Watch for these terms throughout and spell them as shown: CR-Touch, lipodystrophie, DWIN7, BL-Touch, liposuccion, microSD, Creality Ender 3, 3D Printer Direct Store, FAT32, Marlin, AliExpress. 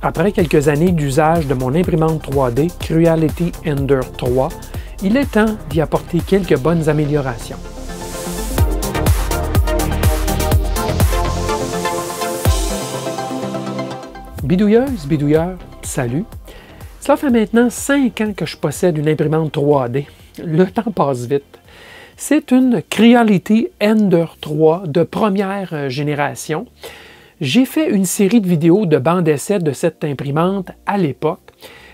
Après quelques années d'usage de mon imprimante 3D Creality Ender 3, il est temps d'y apporter quelques bonnes améliorations. Bidouilleuse, bidouilleur, salut! Cela fait maintenant 5 ans que je possède une imprimante 3D. Le temps passe vite. C'est une Creality Ender 3 de première génération. J'ai fait une série de vidéos de bancs d'essai de cette imprimante à l'époque.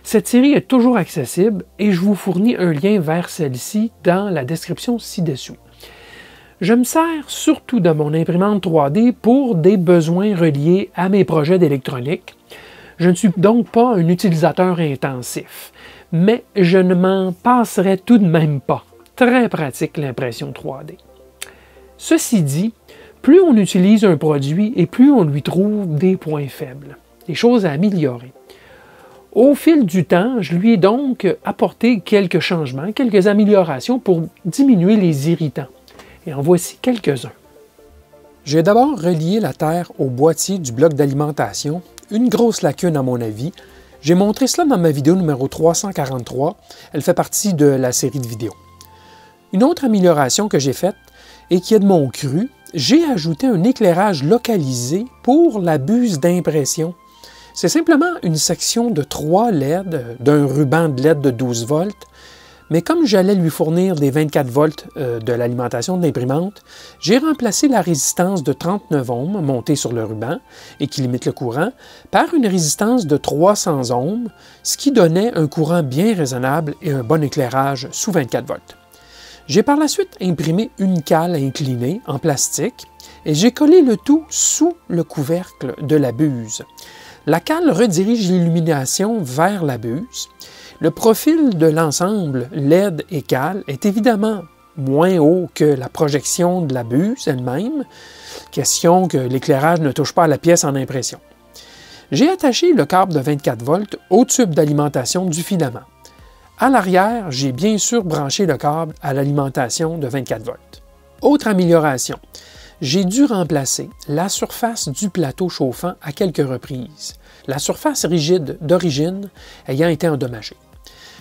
Cette série est toujours accessible et je vous fournis un lien vers celle-ci dans la description ci-dessous. Je me sers surtout de mon imprimante 3D pour des besoins reliés à mes projets d'électronique. Je ne suis donc pas un utilisateur intensif, mais je ne m'en passerai tout de même pas. Très pratique l'impression 3D. Ceci dit, plus on utilise un produit et plus on lui trouve des points faibles, des choses à améliorer. Au fil du temps, je lui ai donc apporté quelques changements, quelques améliorations pour diminuer les irritants. Et en voici quelques-uns. J'ai d'abord relié la terre au boîtier du bloc d'alimentation, une grosse lacune à mon avis. J'ai montré cela dans ma vidéo numéro 343, elle fait partie de la série de vidéos. Une autre amélioration que j'ai faite, et qui est de mon cru, j'ai ajouté un éclairage localisé pour la buse d'impression. C'est simplement une section de 3 LED, d'un ruban de LED de 12 volts, mais comme j'allais lui fournir des 24 volts de l'alimentation de l'imprimante, j'ai remplacé la résistance de 39 ohms montée sur le ruban et qui limite le courant par une résistance de 300 ohms, ce qui donnait un courant bien raisonnable et un bon éclairage sous 24 volts. J'ai par la suite imprimé une cale inclinée en plastique et j'ai collé le tout sous le couvercle de la buse. La cale redirige l'illumination vers la buse. Le profil de l'ensemble LED et cale est évidemment moins haut que la projection de la buse elle-même, question que l'éclairage ne touche pas à la pièce en impression. J'ai attaché le câble de 24 volts au tube d'alimentation du filament. À l'arrière, j'ai bien sûr branché le câble à l'alimentation de 24 volts. Autre amélioration, j'ai dû remplacer la surface du plateau chauffant à quelques reprises, la surface rigide d'origine ayant été endommagée.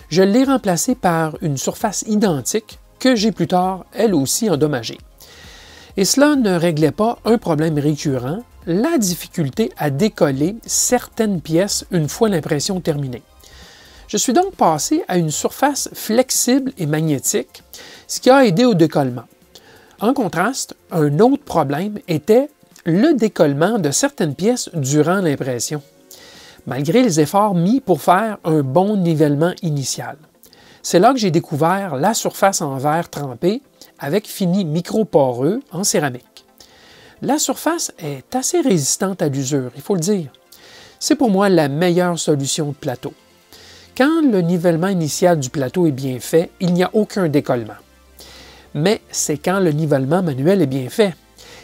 Je l'ai remplacée par une surface identique que j'ai plus tard, elle aussi, endommagée. Et cela ne réglait pas un problème récurrent, la difficulté à décoller certaines pièces une fois l'impression terminée. Je suis donc passé à une surface flexible et magnétique, ce qui a aidé au décollement. En contraste, un autre problème était le décollement de certaines pièces durant l'impression, malgré les efforts mis pour faire un bon nivellement initial. C'est là que j'ai découvert la surface en verre trempé avec fini microporeux en céramique. La surface est assez résistante à l'usure, il faut le dire. C'est pour moi la meilleure solution de plateau. Quand le nivellement initial du plateau est bien fait, il n'y a aucun décollement. Mais c'est quand le nivellement manuel est bien fait.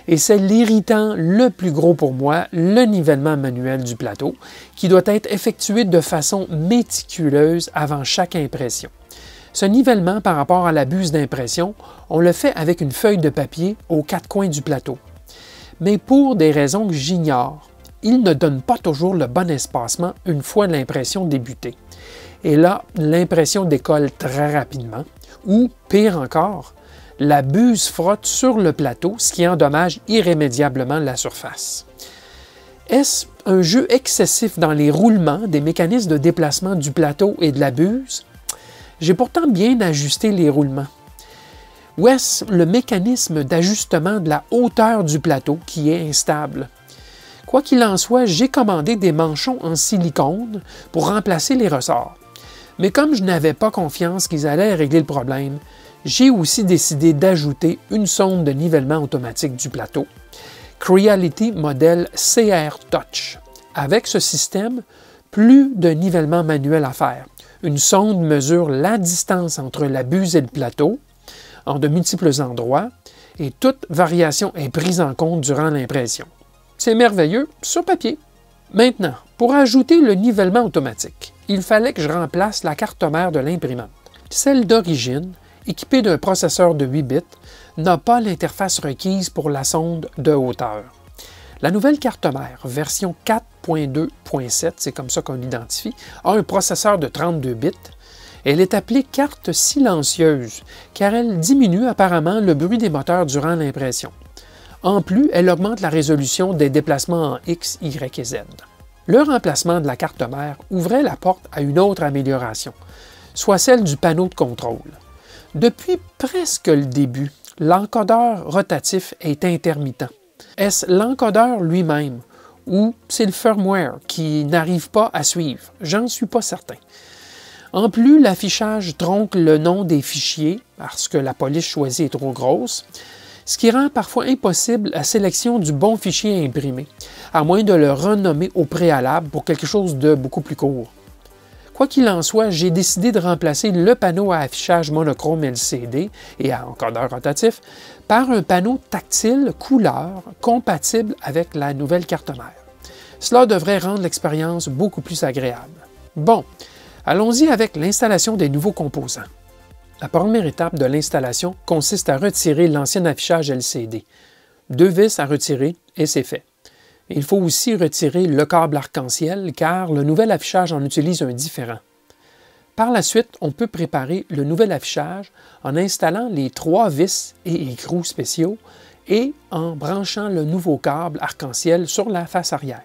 Et c'est l'irritant le plus gros pour moi, le nivellement manuel du plateau, qui doit être effectué de façon méticuleuse avant chaque impression. Ce nivellement par rapport à la buse d'impression, on le fait avec une feuille de papier aux 4 coins du plateau. Mais pour des raisons que j'ignore, il ne donne pas toujours le bon espacement une fois l'impression débutée. Et là, l'impression décolle très rapidement, ou pire encore, la buse frotte sur le plateau, ce qui endommage irrémédiablement la surface. Est-ce un jeu excessif dans les roulements des mécanismes de déplacement du plateau et de la buse? J'ai pourtant bien ajusté les roulements. Ou est-ce le mécanisme d'ajustement de la hauteur du plateau qui est instable? Quoi qu'il en soit, j'ai commandé des manchons en silicone pour remplacer les ressorts. Mais comme je n'avais pas confiance qu'ils allaient régler le problème, j'ai aussi décidé d'ajouter une sonde de nivellement automatique du plateau, Creality modèle CR-Touch. Avec ce système, plus de nivellement manuel à faire. Une sonde mesure la distance entre la buse et le plateau en de multiples endroits et toute variation est prise en compte durant l'impression. C'est merveilleux sur papier. Maintenant, pour ajouter le nivellement automatique, il fallait que je remplace la carte mère de l'imprimante, celle d'origine, équipée d'un processeur de 8 bits, n'a pas l'interface requise pour la sonde de hauteur. La nouvelle carte mère, version 4.2.7, c'est comme ça qu'on l'identifie, a un processeur de 32 bits. Elle est appelée carte silencieuse, car elle diminue apparemment le bruit des moteurs durant l'impression. En plus, elle augmente la résolution des déplacements en X, Y et Z. Le remplacement de la carte mère ouvrait la porte à une autre amélioration, soit celle du panneau de contrôle. Depuis presque le début, l'encodeur rotatif est intermittent. Est-ce l'encodeur lui-même ou c'est le firmware qui n'arrive pas à suivre? J'en suis pas certain. En plus, l'affichage tronque le nom des fichiers parce que la police choisie est trop grosse, ce qui rend parfois impossible la sélection du bon fichier à imprimer, à moins de le renommer au préalable pour quelque chose de beaucoup plus court. Quoi qu'il en soit, j'ai décidé de remplacer le panneau à affichage monochrome LCD et à encodeur rotatif par un panneau tactile couleur compatible avec la nouvelle carte mère. Cela devrait rendre l'expérience beaucoup plus agréable. Bon, allons-y avec l'installation des nouveaux composants. La première étape de l'installation consiste à retirer l'ancien affichage LCD. 2 vis à retirer et c'est fait. Il faut aussi retirer le câble arc-en-ciel car le nouvel affichage en utilise un différent. Par la suite, on peut préparer le nouvel affichage en installant les 3 vis et écrous spéciaux et en branchant le nouveau câble arc-en-ciel sur la face arrière.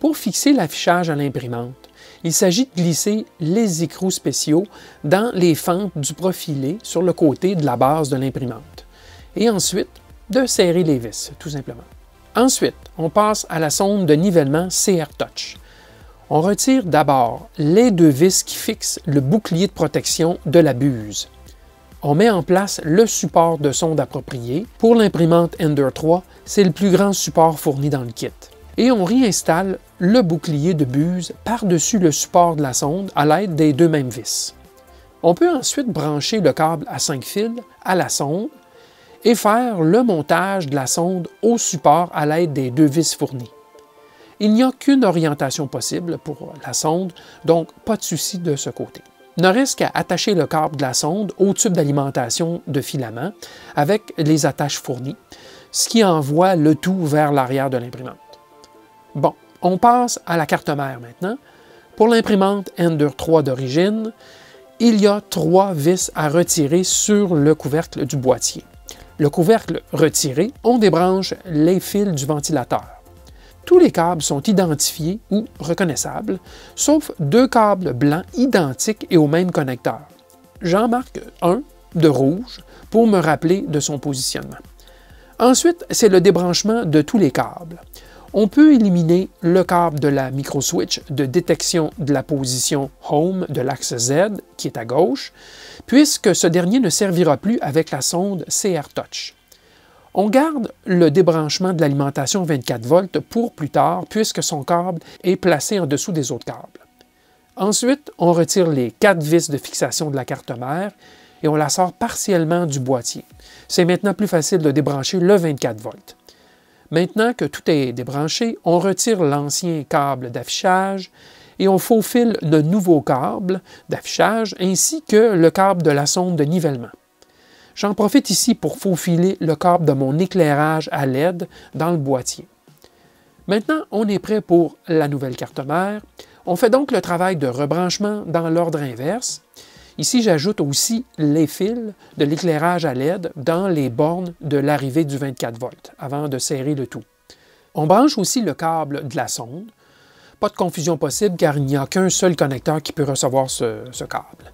Pour fixer l'affichage à l'imprimante, il s'agit de glisser les écrous spéciaux dans les fentes du profilé sur le côté de la base de l'imprimante et ensuite de serrer les vis, tout simplement. Ensuite, on passe à la sonde de nivellement CR-Touch. On retire d'abord les 2 vis qui fixent le bouclier de protection de la buse. On met en place le support de sonde approprié. Pour l'imprimante Ender 3, c'est le plus grand support fourni dans le kit. Et on réinstalle le bouclier de buse par-dessus le support de la sonde à l'aide des 2 mêmes vis. On peut ensuite brancher le câble à 5 fils à la sonde et faire le montage de la sonde au support à l'aide des 2 vis fournies. Il n'y a qu'une orientation possible pour la sonde, donc pas de souci de ce côté. Il ne reste qu'à attacher le câble de la sonde au tube d'alimentation de filament avec les attaches fournies, ce qui envoie le tout vers l'arrière de l'imprimante. Bon, on passe à la carte mère maintenant. Pour l'imprimante Ender 3 d'origine, il y a 3 vis à retirer sur le couvercle du boîtier. Le couvercle retiré, on débranche les fils du ventilateur. Tous les câbles sont identifiés ou reconnaissables, sauf 2 câbles blancs identiques et au même connecteur. J'en marque un de rouge pour me rappeler de son positionnement. Ensuite, c'est le débranchement de tous les câbles. On peut éliminer le câble de la micro-switch de détection de la position Home de l'axe Z, qui est à gauche, puisque ce dernier ne servira plus avec la sonde CR-Touch. On garde le débranchement de l'alimentation 24 volts pour plus tard, puisque son câble est placé en dessous des autres câbles. Ensuite, on retire les 4 vis de fixation de la carte mère et on la sort partiellement du boîtier. C'est maintenant plus facile de débrancher le 24 volts. Maintenant que tout est débranché, on retire l'ancien câble d'affichage et on faufile le nouveau câble d'affichage ainsi que le câble de la sonde de nivellement. J'en profite ici pour faufiler le câble de mon éclairage à LED dans le boîtier. Maintenant, on est prêt pour la nouvelle carte mère. On fait donc le travail de rebranchement dans l'ordre inverse. Ici, j'ajoute aussi les fils de l'éclairage à LED dans les bornes de l'arrivée du 24 volts avant de serrer le tout. On branche aussi le câble de la sonde. Pas de confusion possible car il n'y a qu'un seul connecteur qui peut recevoir ce câble.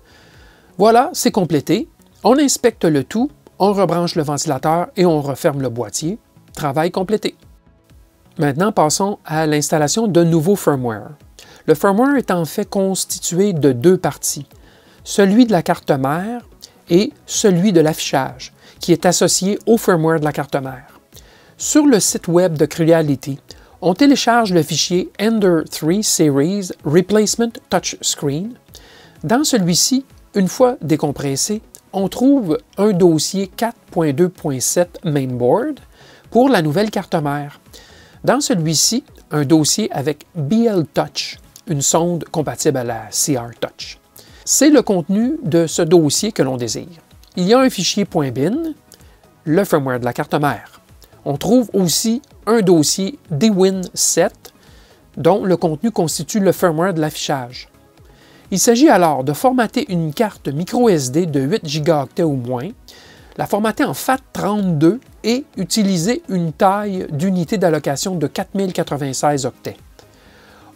Voilà, c'est complété. On inspecte le tout, on rebranche le ventilateur et on referme le boîtier. Travail complété. Maintenant, passons à l'installation de nouveaux firmware. Le firmware est en fait constitué de 2 parties. Celui de la carte mère et celui de l'affichage, qui est associé au firmware de la carte mère. Sur le site web de Creality, on télécharge le fichier Ender 3 Series Replacement Touchscreen. Dans celui-ci, une fois décompressé, on trouve un dossier 4.2.7 Mainboard pour la nouvelle carte mère. Dans celui-ci, un dossier avec BL-Touch, une sonde compatible à la CR-Touch. C'est le contenu de ce dossier que l'on désire. Il y a un fichier .bin, le firmware de la carte mère. On trouve aussi un dossier DWIN7 dont le contenu constitue le firmware de l'affichage. Il s'agit alors de formater une carte microSD de 8 gigaoctets ou moins, la formater en FAT32 et utiliser une taille d'unité d'allocation de 4096 octets.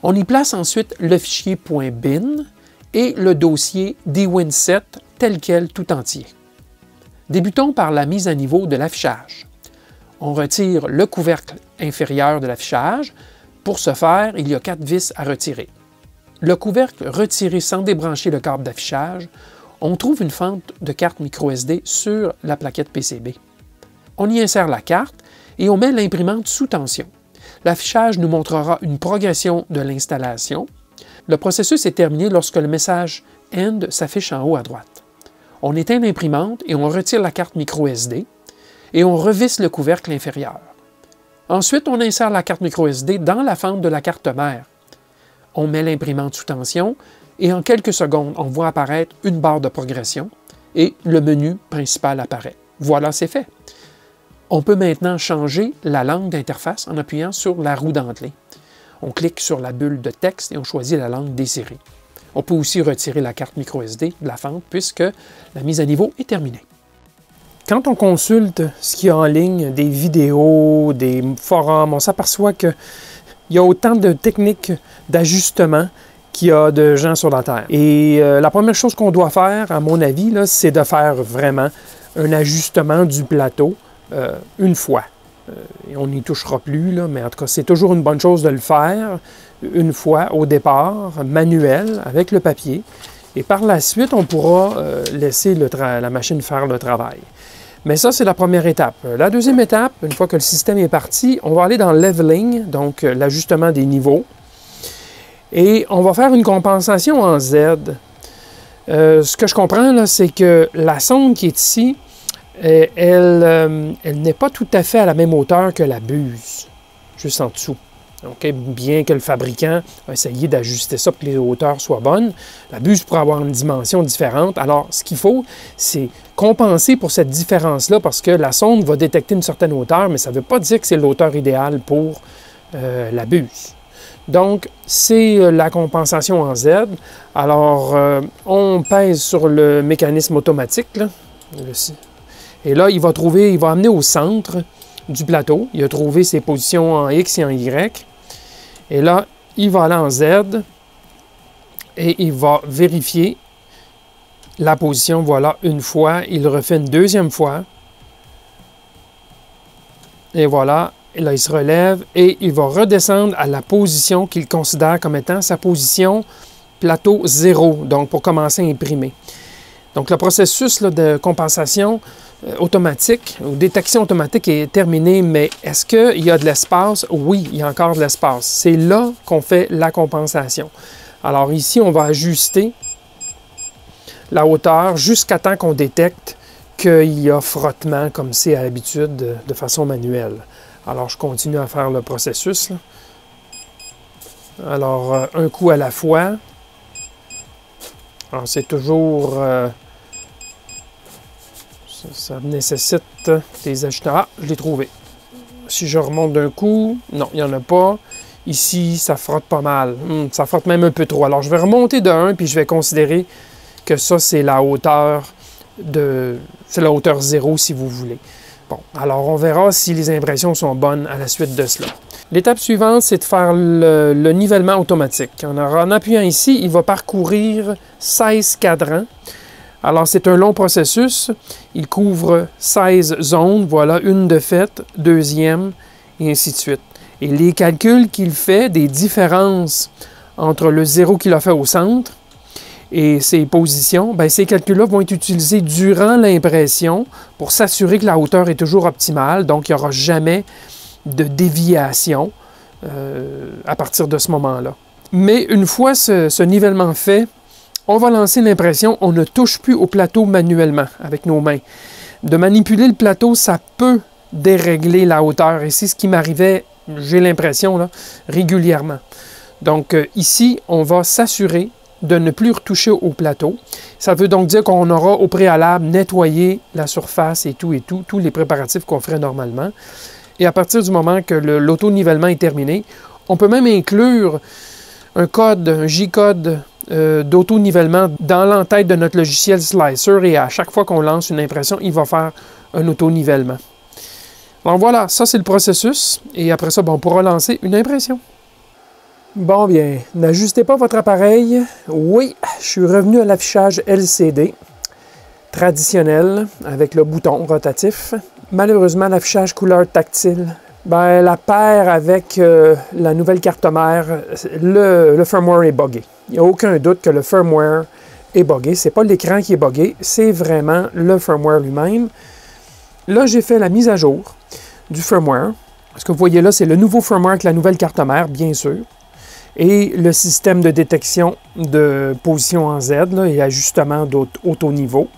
On y place ensuite le fichier .bin et le dossier DWIN7 tel quel tout entier. Débutons par la mise à niveau de l'affichage. On retire le couvercle inférieur de l'affichage. Pour ce faire, il y a 4 vis à retirer. Le couvercle retiré sans débrancher le câble d'affichage, on trouve une fente de carte microSD sur la plaquette PCB. On y insère la carte et on met l'imprimante sous tension. L'affichage nous montrera une progression de l'installation. Le processus est terminé lorsque le message « End » s'affiche en haut à droite. On éteint l'imprimante et on retire la carte microSD et on revisse le couvercle inférieur. Ensuite, on insère la carte microSD dans la fente de la carte mère. On met l'imprimante sous tension et en quelques secondes, on voit apparaître une barre de progression et le menu principal apparaît. Voilà, c'est fait. On peut maintenant changer la langue d'interface en appuyant sur la roue dentelée. On clique sur la bulle de texte et on choisit la langue désirée. On peut aussi retirer la carte microSD de la fente puisque la mise à niveau est terminée. Quand on consulte ce qu'il y a en ligne, des vidéos, des forums, on s'aperçoit qu'il y a autant de techniques d'ajustement qu'il y a de gens sur la Terre. Et la première chose qu'on doit faire, à mon avis, c'est de faire vraiment un ajustement du plateau une fois. On n'y touchera plus, mais en tout cas, c'est toujours une bonne chose de le faire une fois au départ, manuel, avec le papier. Et par la suite, on pourra laisser la machine faire le travail. Mais ça, c'est la première étape. La deuxième étape, une fois que le système est parti, on va aller dans le leveling, donc l'ajustement des niveaux. Et on va faire une compensation en Z. Ce que je comprends, c'est que la sonde qui est ici, elle n'est pas tout à fait à la même hauteur que la buse, juste en dessous. Okay? Bien que le fabricant a essayé d'ajuster ça pour que les hauteurs soient bonnes, la buse pourrait avoir une dimension différente. Alors, ce qu'il faut, c'est compenser pour cette différence-là parce que la sonde va détecter une certaine hauteur, mais ça ne veut pas dire que c'est l'hauteur idéale pour la buse. Donc, c'est la compensation en Z. Alors, on pèse sur le mécanisme automatique, là. Et là, il va amener au centre du plateau. Il a trouvé ses positions en X et en Y. Et là, il va aller en Z et il va vérifier la position. Voilà, une fois. Il refait une deuxième fois. Et voilà. Et là, il se relève et il va redescendre à la position qu'il considère comme étant sa position plateau 0, donc pour commencer à imprimer. Donc, le processus là, de compensation automatique ou détection automatique est terminé, mais est-ce qu'il y a de l'espace? Oui, il y a encore de l'espace. C'est là qu'on fait la compensation. Alors ici, on va ajuster la hauteur jusqu'à temps qu'on détecte qu'il y a frottement, comme c'est à l'habitude, de façon manuelle. Alors, je continue à faire le processus. Alors, un coup à la fois. Alors, c'est toujours... ça nécessite des ajustements. Ah, je l'ai trouvé. Si je remonte d'un coup, non, il n'y en a pas. Ici, ça frotte pas mal. Ça frotte même un peu trop. Alors, je vais remonter de 1, puis je vais considérer que ça, c'est la hauteur de... C'est la hauteur 0, si vous voulez. Bon, alors on verra si les impressions sont bonnes à la suite de cela. L'étape suivante, c'est de faire le nivellement automatique. En appuyant ici, il va parcourir 16 cadrans. Alors, c'est un long processus. Il couvre 16 zones. Voilà, une de fait, deuxième, et ainsi de suite. Et les calculs qu'il fait des différences entre le 0 qu'il a fait au centre et ses positions, bien, ces calculs-là vont être utilisés durant l'impression pour s'assurer que la hauteur est toujours optimale. Donc, il n'y aura jamais de déviation à partir de ce moment-là. Mais une fois ce nivellement fait, on va lancer l'impression. On ne touche plus au plateau manuellement avec nos mains. De manipuler le plateau, ça peut dérégler la hauteur. Et c'est ce qui m'arrivait, j'ai l'impression, régulièrement. Donc, ici, on va s'assurer de ne plus retoucher au plateau. Ça veut donc dire qu'on aura au préalable nettoyé la surface et tout, tous les préparatifs qu'on ferait normalement. Et à partir du moment que l'auto-nivellement est terminé, on peut même inclure un code, un J-code d'auto-nivellement dans l'entête de notre logiciel Slicer, et à chaque fois qu'on lance une impression, il va faire un auto-nivellement. Bon voilà, ça c'est le processus, et après ça, ben, on pourra lancer une impression. Bon bien, n'ajustez pas votre appareil. Oui, je suis revenu à l'affichage LCD traditionnel avec le bouton rotatif. Malheureusement, l'affichage couleur tactile, ben, la paire avec la nouvelle carte mère, le firmware est buggé. Il n'y a aucun doute que le firmware est buggé. Ce n'est pas l'écran qui est buggé, c'est vraiment le firmware lui-même. Là, j'ai fait la mise à jour du firmware. Ce que vous voyez là, c'est le nouveau firmware avec la nouvelle carte mère, bien sûr. Et le système de détection de position en Z là, et ajustement d'auto-niveau.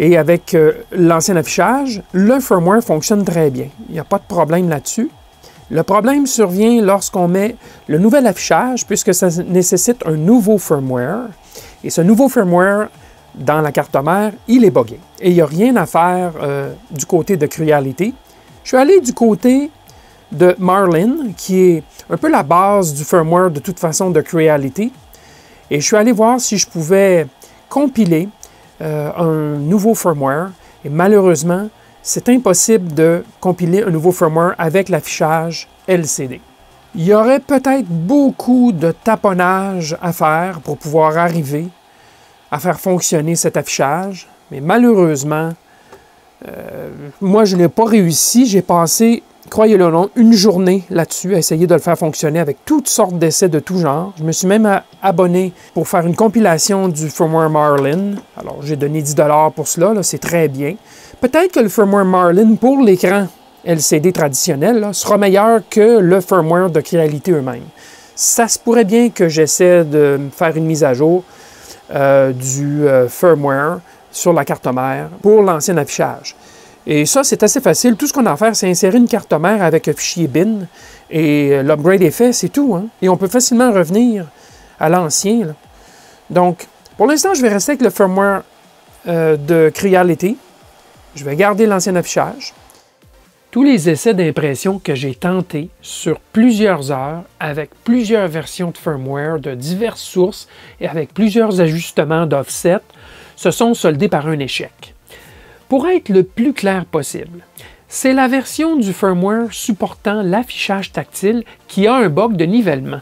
Et avec l'ancien affichage, le firmware fonctionne très bien. Il n'y a pas de problème là-dessus. Le problème survient lorsqu'on met le nouvel affichage, puisque ça nécessite un nouveau firmware. Et ce nouveau firmware, dans la carte mère, il est buggé. Et il n'y a rien à faire du côté de Creality. Je suis allé du côté de Marlin, qui est un peu la base du firmware de toute façon de Creality. Et je suis allé voir si je pouvais compiler un nouveau firmware, et malheureusement, c'est impossible de compiler un nouveau firmware avec l'affichage LCD. Il y aurait peut-être beaucoup de taponnage à faire pour pouvoir arriver à faire fonctionner cet affichage, mais malheureusement, moi je n'ai pas réussi. J'ai passé, croyez-le ou non, une journée là-dessus à essayer de le faire fonctionner avec toutes sortes d'essais de tout genre. Je me suis même abonné pour faire une compilation du firmware Marlin. Alors, j'ai donné 10 $ pour cela, là, c'est très bien. Peut-être que le firmware Marlin pour l'écran LCD traditionnel là, sera meilleur que le firmware de Creality eux-mêmes. Ça se pourrait bien que j'essaie de faire une mise à jour du firmware sur la carte mère pour l'ancien affichage. Et ça, c'est assez facile. Tout ce qu'on a à faire, c'est insérer une carte mère avec un fichier bin. Et l'upgrade est fait, c'est tout. Hein? Et on peut facilement revenir à l'ancien. Donc, pour l'instant, je vais rester avec le firmware de Creality. Je vais garder l'ancien affichage. Tous les essais d'impression que j'ai tentés sur plusieurs heures, avec plusieurs versions de firmware de diverses sources et avec plusieurs ajustements d'offset, se sont soldés par un échec. Pour être le plus clair possible, c'est la version du firmware supportant l'affichage tactile qui a un bug de nivellement.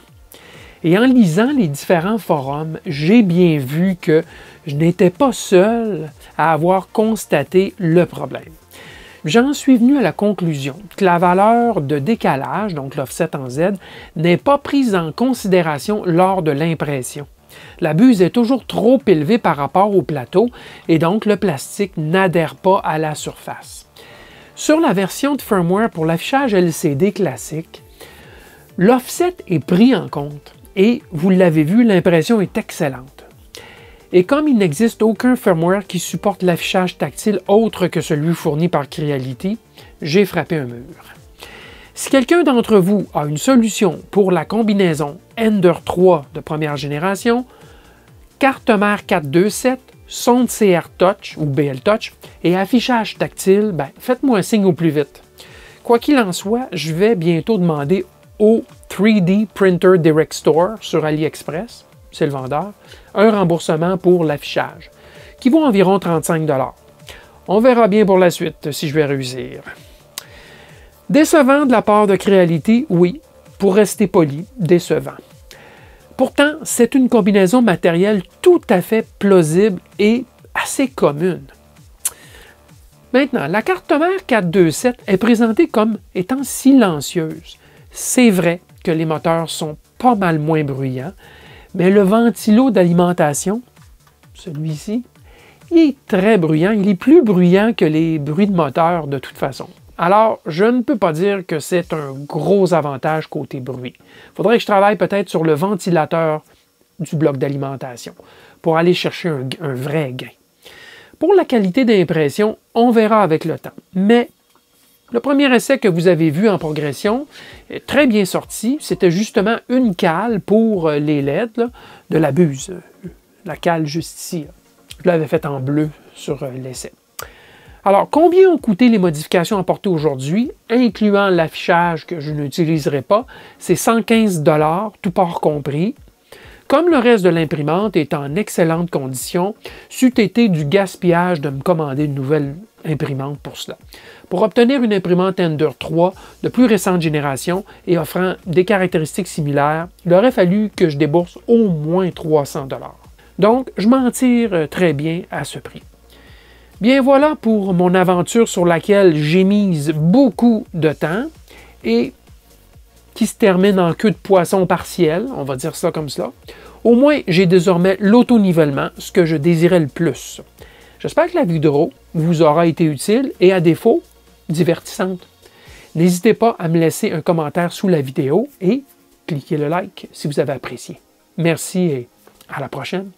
Et en lisant les différents forums, j'ai bien vu que je n'étais pas seul à avoir constaté le problème. J'en suis venu à la conclusion que la valeur de décalage, donc l'offset en Z, n'est pas prise en considération lors de l'impression. La buse est toujours trop élevée par rapport au plateau et donc le plastique n'adhère pas à la surface. Sur la version de firmware pour l'affichage LCD classique, l'offset est pris en compte et, vous l'avez vu, l'impression est excellente. Et comme il n'existe aucun firmware qui supporte l'affichage tactile autre que celui fourni par Creality, j'ai frappé un mur. Si quelqu'un d'entre vous a une solution pour la combinaison Ender 3 de première génération, carte mère 427, sonde CR-Touch ou BL-Touch et affichage tactile, ben, faites-moi un signe au plus vite. Quoi qu'il en soit, je vais bientôt demander au 3D Printer Direct Store sur AliExpress, c'est le vendeur, un remboursement pour l'affichage, qui vaut environ 35 $. On verra bien pour la suite si je vais réussir. Décevant de la part de Creality, oui, pour rester poli, décevant. Pourtant, c'est une combinaison matérielle tout à fait plausible et assez commune. Maintenant, la carte mère 427 est présentée comme étant silencieuse. C'est vrai que les moteurs sont pas mal moins bruyants, mais le ventilo d'alimentation, celui-ci, il est très bruyant. Il est plus bruyant que les bruits de moteur de toute façon. Alors, je ne peux pas dire que c'est un gros avantage côté bruit. Il faudrait que je travaille peut-être sur le ventilateur du bloc d'alimentation pour aller chercher un vrai gain. Pour la qualité d'impression, on verra avec le temps. Mais le premier essai que vous avez vu en progression est très bien sorti. C'était justement une cale pour les LED là, de la buse. La cale juste ici. Là. Je l'avais faite en bleu sur l'essai. Alors, combien ont coûté les modifications apportées aujourd'hui, incluant l'affichage que je n'utiliserai pas? C'est 115 $, tout port compris. Comme le reste de l'imprimante est en excellente condition, c'eût été du gaspillage de me commander une nouvelle imprimante pour cela. Pour obtenir une imprimante Ender 3 de plus récente génération et offrant des caractéristiques similaires, il aurait fallu que je débourse au moins 300 $. Donc, je m'en tire très bien à ce prix. Bien voilà pour mon aventure sur laquelle j'ai mis beaucoup de temps et qui se termine en queue de poisson partielle, on va dire ça comme cela. Au moins, j'ai désormais l'auto-nivellement, ce que je désirais le plus. J'espère que la vidéo vous aura été utile et à défaut, divertissante. N'hésitez pas à me laisser un commentaire sous la vidéo et cliquez le like si vous avez apprécié. Merci et à la prochaine!